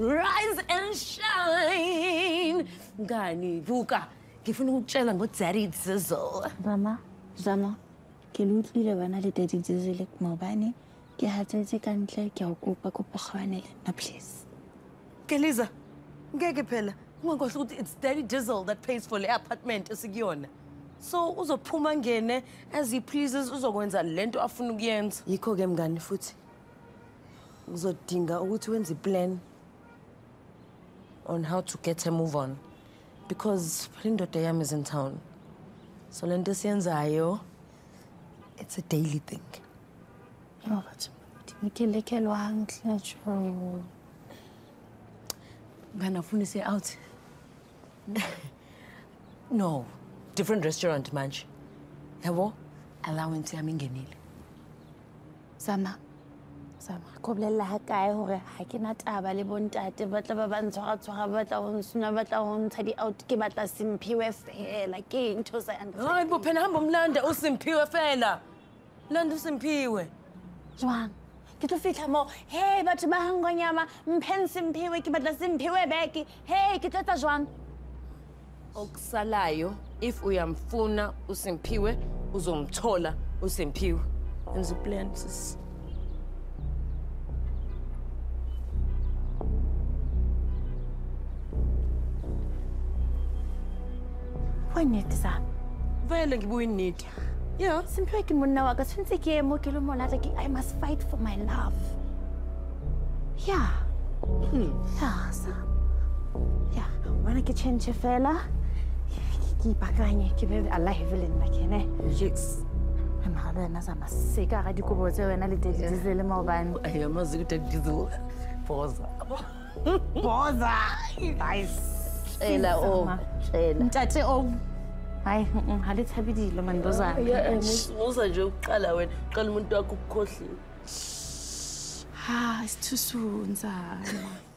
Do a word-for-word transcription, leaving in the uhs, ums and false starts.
rise and shine. Nganivuka ngifuna ukutshela ngo Daddy Zizzle. Mama, Zama, ke lutlile bana le Daddy Zizzle ke mabane ke hatsetse ka ntle ke ukupa ko pogwane na please. Keliza, ngeke phela ungakohle ukuthi it's Daddy Zizzle that pays for the apartment esikuyona. So uzophuma ngene as he pleases uzokwenza lento afuna ukuyenza. Yikho ke mngani futhi uzodinga ukuthi wenze plan on how to get a move on because indoda yami is in town. So lento siyenzayo it's a daily thing. Oh, but ngikelekelwa ngitsho. Nganafuna say out. No. Different restaurant, Manch. Yabo, allowance yami ngenile. Zama, Zama. Kobla la hakae hore ha ke na taba le bontate batla ba bantshwa tshwa batla ho nsuna batla ho ntsha di out ke batla Simphiwe fela ke into sa and. Hayi bo phela hamba umlanda u Simphiwe fela. Landa Simphiwe. Jwang. Ke tlo fihla mo. Hey batho ba hangonyama mphen Simphiwe ke batla Simphiwe beki. Hey ke tata jwang. Okusalayo if uyamfuna uSimphiwe uzomthola uSimphiwe enze plan sis. Waneti sa vele ngibuye need yeah Simphiwe ke monna wa ka sentse ke mo ke lo mona like I must fight for my love yeah mm. yeah sa yeah wanna ke change fela keep aganye ke be alive le nna ke ne yes and how then as I'm sick I do go to wena le Daddy mobile I am as good at diesel boza boza nice ela o ntate o hayi ha le thabidi lo mandozana uza nje uqala wena uqala umuntu wakho ukukhohlisa ha it's too soon Zama.